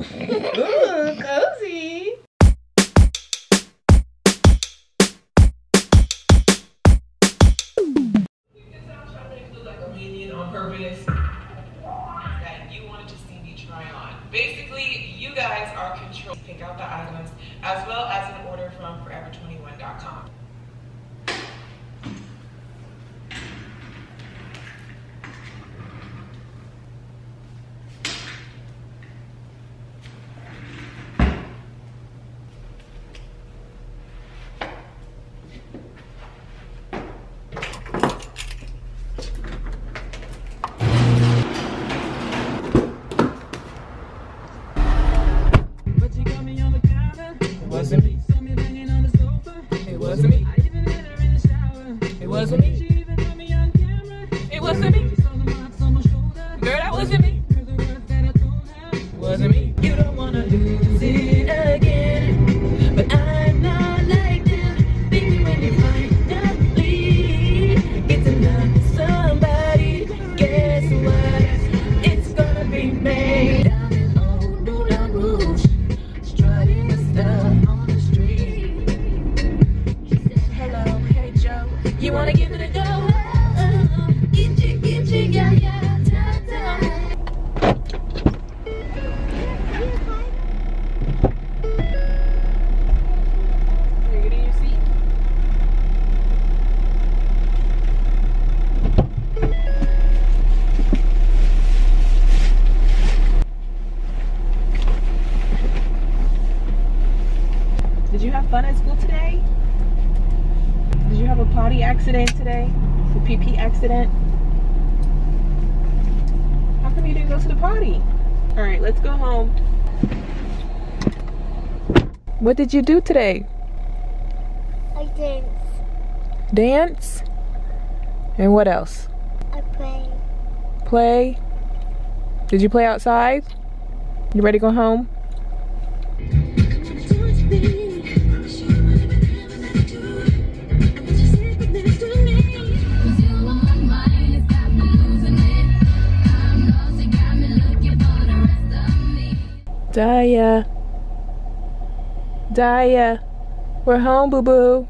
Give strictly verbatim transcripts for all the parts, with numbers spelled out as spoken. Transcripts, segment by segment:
Ooh, cozy. On purpose that you wanted to see me try on. Basically, you guys are controlled. Pick out the items as well as an order from forever twenty-one dot com. Accident today, the P P accident. How come you didn't go to the party? All right, let's go home. What did you do today? I danced. Dance? And what else? I played. Play? Did you play outside? You ready to go home? Ziya, Ziya, we're home, boo boo.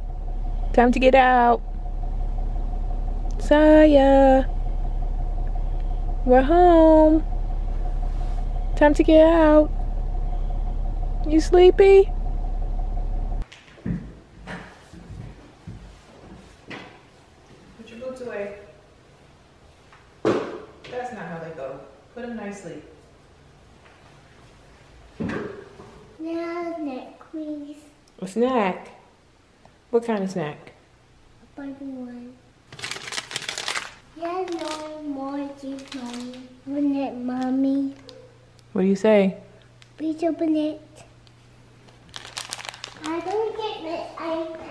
Time to get out. Ziya, we're home. Time to get out. You sleepy? Put your boots away. That's not how they go. Put them nicely. Now a snack, please. A snack? What kind of snack? A Barbie one. There's no more juice, Mommy. Open it, Mommy. What do you say? Please open it. I don't get my iPad.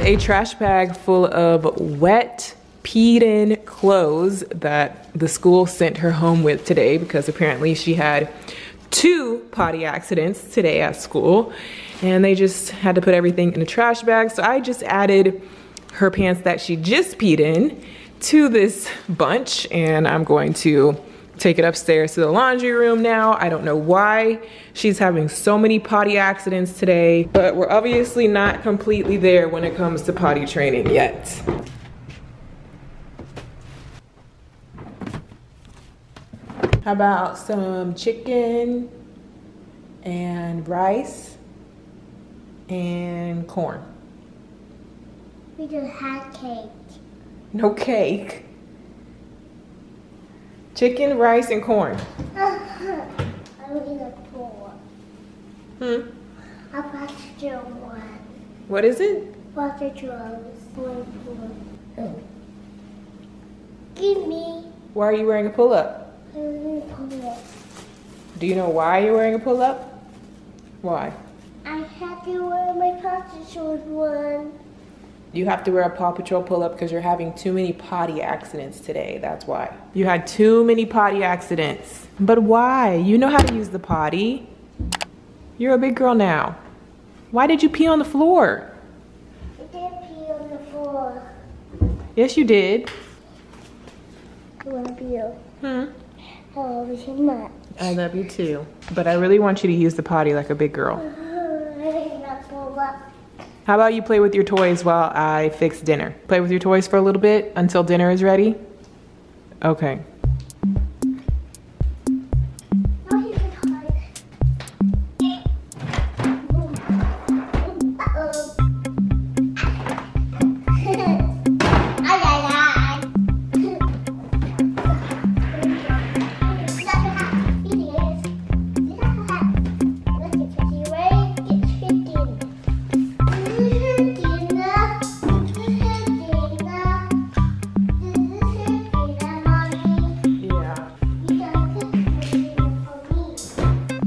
A trash bag full of wet, peed-in clothes that the school sent her home with today because apparently she had two potty accidents today at school and they just had to put everything in a trash bag. So I just added her pants that she just peed in to this bunch and I'm going to take it upstairs to the laundry room now. I don't know why she's having so many potty accidents today, but we're obviously not completely there when it comes to potty training yet. How about some chicken and rice and corn? We just had cake. No cake. Chicken, rice, and corn. Uh-huh. I will eat a pork. Hmm? A pasture one. What is it? A Paw Patrol is wearing a pull-up. Oh. Give me. Why are you wearing a pull-up? I'm wearing a pull-up. Do you know why you're wearing a pull-up? Why? I have to wear my Paw Patrol one. You have to wear a Paw Patrol pull-up because you're having too many potty accidents today. That's why. You had too many potty accidents. But why? You know how to use the potty. You're a big girl now. Why did you pee on the floor? I didn't pee on the floor. Yes, you did. I love you. Hmm? I love you so much. I love you too. But I really want you to use the potty like a big girl. How about you play with your toys while I fix dinner? Play with your toys for a little bit until dinner is ready? Okay.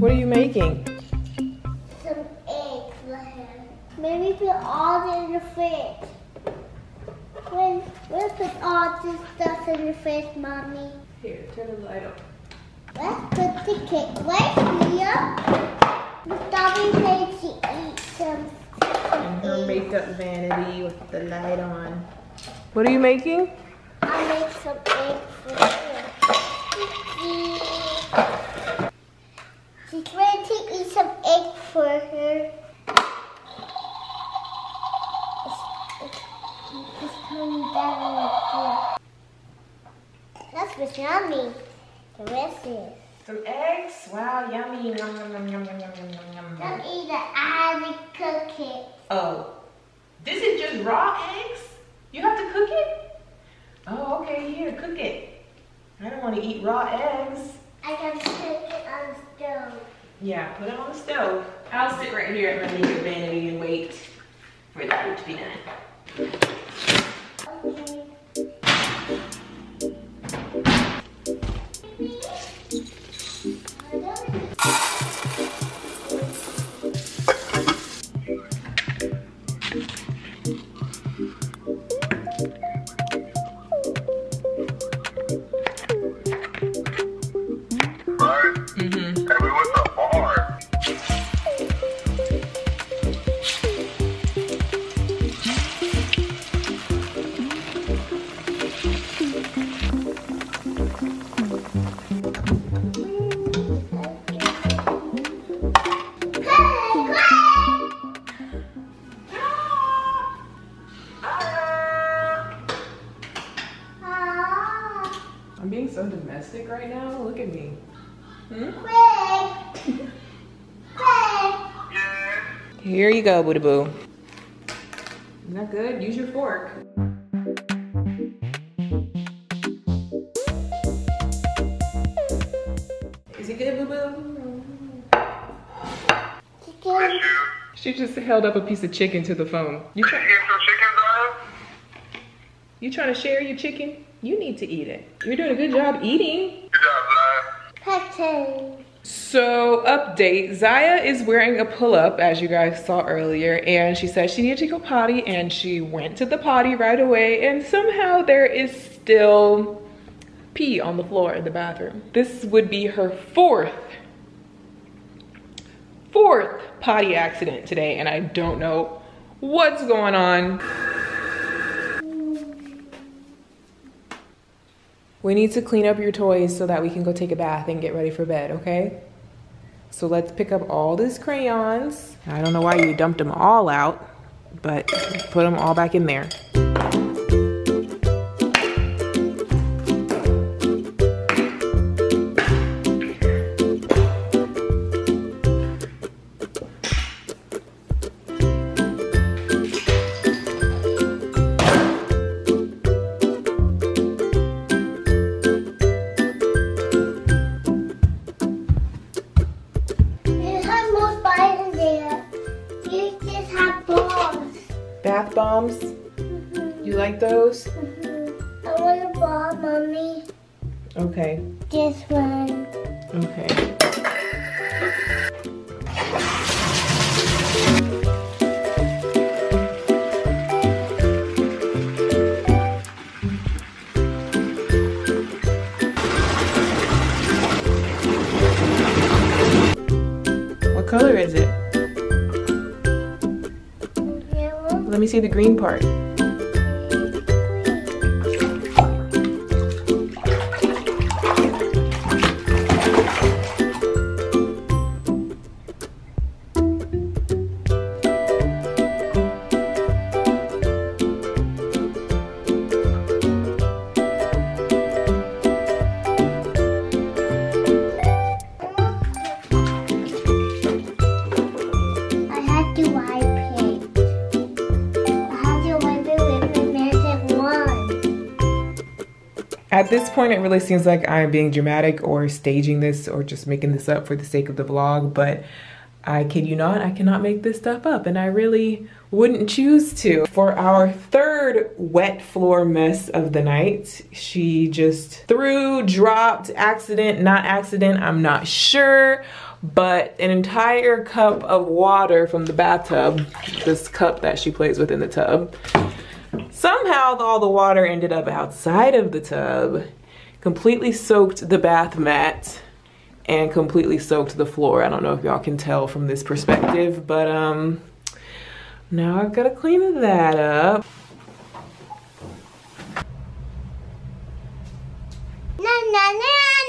What are you making? Some eggs for him. Maybe put all in the fridge. We'll, we'll put all this stuff in the fridge, Mommy. Here, turn the light on. Let's put the cake right here. The Dobby made to eat some, some And her eggs. Makeup vanity with the light on. What are you making? I'll make some eggs for him. She's ready to eat some egg for her. It's coming down right here. That's what's yummy. The rest is. Some eggs? Wow, yummy. Yum, yum, yum, yum, yum, yum, yum. Don't eat it. I have to cook it. Oh. This is just raw eggs? You have to cook it? Oh, okay. Here, cook it. I don't want to eat raw eggs. I gotta cook it on the stove. Yeah, put it on the stove. I'll sit right here at my makeup vanity and wait for the food to be done. So domestic right now? Look at me. Hmm? Quick! Quick! Here you go, Booty Boo. Isn't that good? Use your fork. Is it good, Boo Boo? Chicken. She just held up a piece of chicken to the phone. You trying to get some chicken, bro? You trying to share your chicken? You need to eat it. You're doing a good job eating. Good job, Ziya. So, update. Ziya is wearing a pull-up, as you guys saw earlier, and she said she needed to go potty, and she went to the potty right away, and somehow there is still pee on the floor in the bathroom. This would be her fourth, fourth potty accident today, and I don't know what's going on. We need to clean up your toys so that we can go take a bath and get ready for bed, okay? So let's pick up all these crayons. I don't know why you dumped them all out, but put them all back in there. You like those? Mm-hmm. I want a ball, Mommy. Okay. This one. Okay. What color is it? Yellow. Let me see the green part. At this point, it really seems like I'm being dramatic or staging this or just making this up for the sake of the vlog, but I kid you not, I cannot make this stuff up, and I really wouldn't choose to. For our third wet floor mess of the night, she just threw, dropped, accident, not accident, I'm not sure, but an entire cup of water from the bathtub, this cup that she plays with in the tub. Somehow all the water ended up outside of the tub, completely soaked the bath mat, and completely soaked the floor. I don't know if y'all can tell from this perspective, but um, now I've got to clean that up. Na, na, na,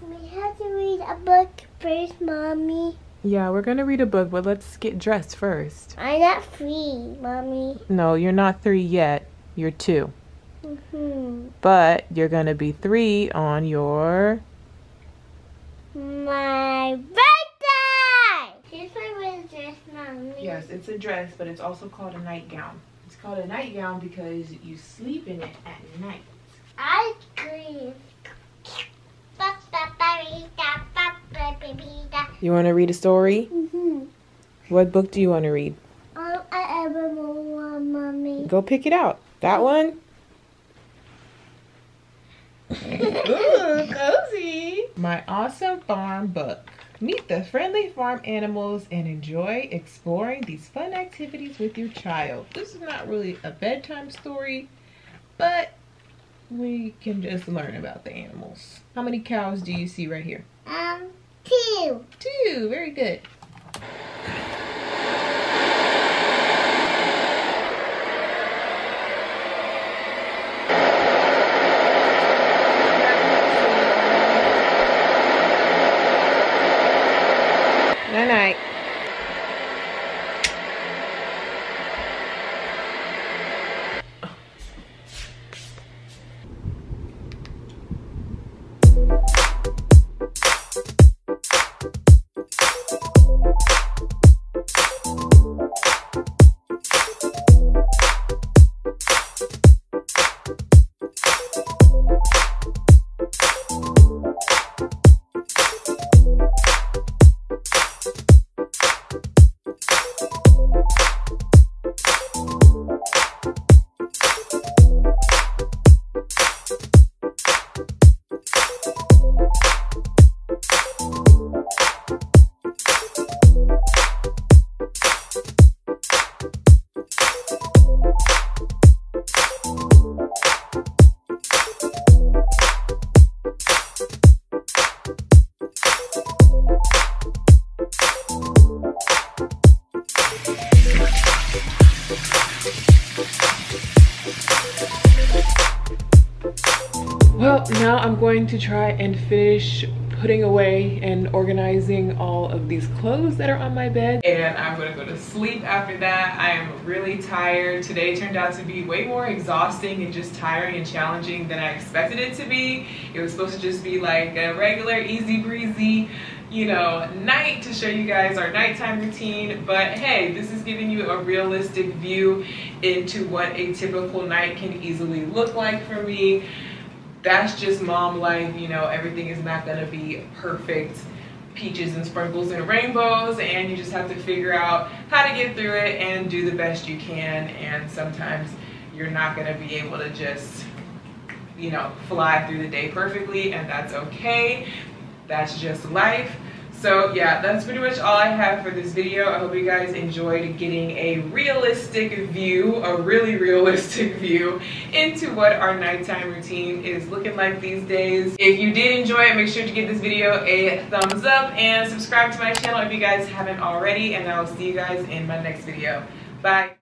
na. We have to read a book first, Mommy. Yeah, we're gonna read a book, but let's get dressed first. I'm not three, Mommy. No, you're not three yet. You're two. Mm-hmm. But you're gonna be three on your... my birthday! Here's my wedding dress, Mommy. Yes, it's a dress, but it's also called a nightgown. It's called a nightgown because you sleep in it at night. I dream. You want to read a story? Mm-hmm. What book do you want to read? Um, I ever want, Mommy. Go pick it out. That one? Ooh, cozy. My Awesome Farm Book. Meet the friendly farm animals and enjoy exploring these fun activities with your child. This is not really a bedtime story, but we can just learn about the animals. How many cows do you see right here? Um, two. Two, very good. Night night. Well, now I'm going to try and finish putting away and organizing all of these clothes that are on my bed. And I'm gonna go to sleep after that. I am really tired. Today turned out to be way more exhausting and just tiring and challenging than I expected it to be. It was supposed to just be like a regular, easy breezy, you know, night to show you guys our nighttime routine, but hey, this is giving you a realistic view into what a typical night can easily look like for me. That's just mom life, you know, everything is not gonna be perfect peaches and sprinkles and rainbows, and you just have to figure out how to get through it and do the best you can. And sometimes you're not going to be able to just, you know, fly through the day perfectly, and that's okay. That's just life. So yeah, that's pretty much all I have for this video. I hope you guys enjoyed getting a realistic view, a really realistic view into what our nighttime routine is looking like these days. If you did enjoy it, make sure to give this video a thumbs up and subscribe to my channel if you guys haven't already, and I will see you guys in my next video. Bye.